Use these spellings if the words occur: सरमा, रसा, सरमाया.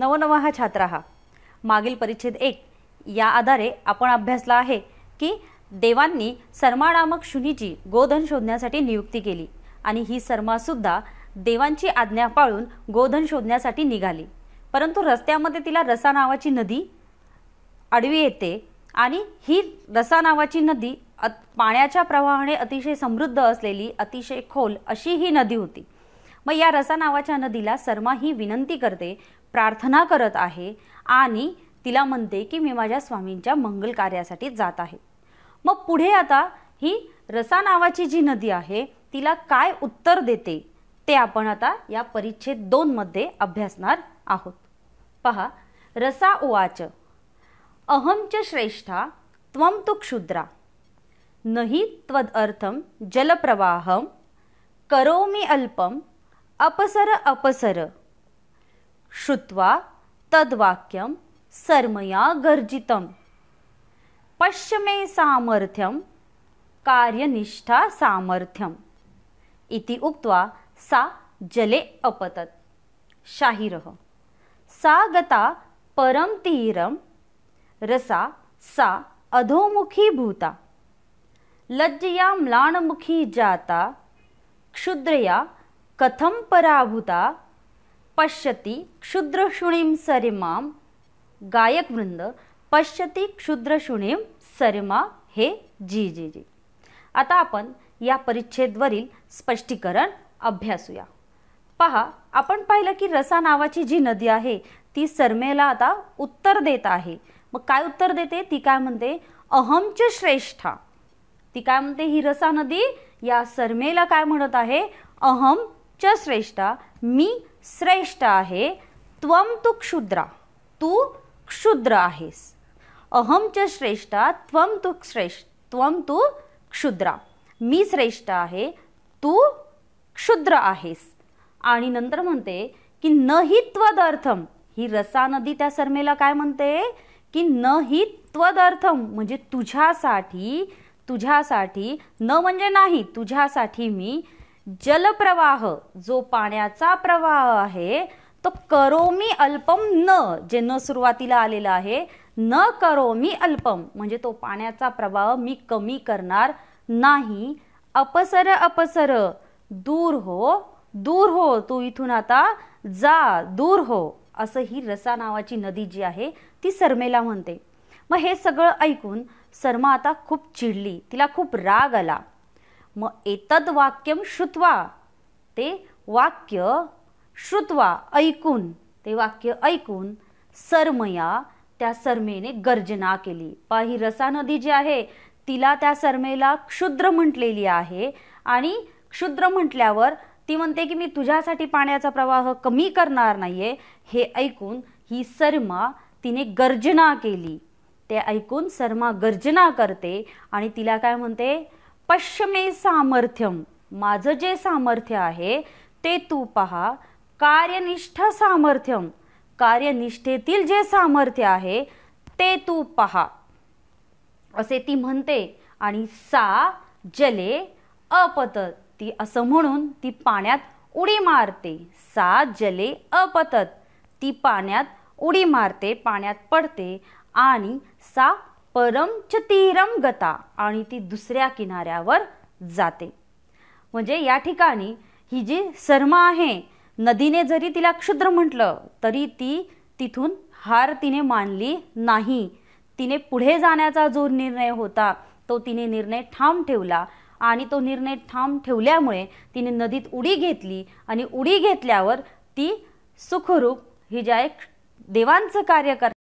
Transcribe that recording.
नवनवा हा छात्र हा मागील परिच्छेद 1 या आधारे आपण अभ्यासला आहे की देवांनी सरमा नामक शुनीची गोधन शोधण्यासाठी नियुक्ती केली आणि ही सरमा सुद्धा देवांची आज्ञा पाळून गोधन शोधण्यासाठी निघाली, परंतु रस्त्यामध्ये तिला रसा नावाची नदी आडवी येते आणि ही रसा नावाची नदी पाण्याच्या प्रवाहाने अतिशय समृद्ध असलेली अतिशय खोल अशी ही नदी होती। मग या रसा नावाच्या नदीला सरमा ही विनंती करते, प्रार्थना करत आहे आणि तिला म्हणते की मी माझ्या स्वामींच्या मंगल कार्यासाठी जात आहे। मग पुढे आता ही रसा नावाची जी नदी आहे तिला काय उत्तर देते ते आपण आता या परिच्छेद 2 मध्ये अभ्यासणार आहोत। पहा, रसा उवाच अहम च श्रेष्ठा त्वं तु क्षुद्रा नहि त्वदर्थं जलप्रवाहं करोमि अल्पं अपसर अपसर श्रुत्वा तद्वाक्यं सरमया गर्जितं पश्य मे सामर्थ्यं कार्यनिष्ठा सामर्थ्यं इति उक्त्वा सा जले अपतत। शाहिरः सा गता परम तीरं रसा सा अधोमुखी भूता लज्जया म्लानमुखी जाता क्षुद्रया कथं पराभूता पश्यति क्षुद्रशुणीं सरिमां। गायकवृंद पश्यति क्षुद्रशुणीं सरिमा हे जी जी जी। आता आपण या परिच्छेदवरील स्पष्टीकरण अभ्यासूया। पहा, आपण पाहिलं की रसा नावाची जी नदी आहे ती सरमेला आता उत्तर देत आहे। मग काय उत्तर देते? ती काय म्हणते? अहम च श्रेष्ठा। ती काय म्हणते? ही रसा नदी या सरमेला काय म्हणत आहे? अहम च श्रेष्ठा, मी श्रेष्ठ आहे। त्वं तु क्षुद्रा, तू क्षुद्र आहेस। अहम च श्रेष्ठा त्वं तु श्रेष्ठ, त्वं तू क्षुद्रा, मी श्रेष्ठ आहे, तू क्षुद्र आहेस। आणि नंतर म्हणते की नहि त्वदर्थम, ही रसा नदी त्या सरमेला काय म्हणते की नहि त्वदर्थम म्हणजे तुझ्यासाठी, तुझ्यासाठी न म्हणजे नाही, तुझ्यासाठी मी जलप्रवाह जो पाण्याचा प्रवाह आहे तो करोमी अल्पम न, जे न सुरुवातीला आलेला आहे, न करोमी अल्पम म्हणजे तो पाण्याचा प्रवाह मी कमी करणार नाही। अपसर अपसर दूर हो, दूर हो, तू इथून आता जा, दूर हो, असं ही रसा नावाची नदी जी आहे ती सरमेला म्हणते। मग हे सगळं ऐकून सरमा आता खूप चिडली, तिला खूप राग आला। मग एतद् वाक्यम श्रुत्वा, ते वाक्य श्रुत्वा ऐकून, ते वाक्य ऐकून सरमया, त्या सरमेने गर्जना केली। पहा, ही रसा नदी जी आहे तिला त्या सरमेला क्षुद्र म्हटलेली आहे आणि क्षुद्र म्हटल्यावर ती म्हणते की मी तुझ्यासाठी पाण्याचा प्रवाह कमी करणार नाहीये। हे ऐकून ही सरमा तिने गर्जना केली। ते ऐकून सरमा गर्जना करते आणि तिला काय म्हणते? पश्चिमे सामर्थ्यम, माझं जे सामर्थ्य आहे ते तू पहा। कार्यनिष्ठा सामर्थ्यम, कार्यनिष्ठेतील जे सामर्थ्य आहे ते तू पहा, असे ती म्हणते। आणि सा जले अपतत, ती असं म्हणून ती पाण्यात उडी मारते। सा जले अपतत, ती पाण्यात उडी मारते, पाण्यात पडते। आणि सा परम च तीरम गता, आणि ती दुसऱ्या किनाऱ्यावर जाते। म्हणजे या ठिकाणी ही जी सरमा आहे, नदीने जरी तिला क्षुद्र म्हटलं तरी ती तिथून हार तिने मानली नाही। तिने पुढे जाण्याचा जो निर्णय होता तो तिने निर्णय ठाम ठेवला आणि तो निर्णय ठाम ठेवल्यामुळे तिने नदीत उडी घेतली आणि उडी घेतल्यावर ती सुखरूप ही जे देवांचं कार्य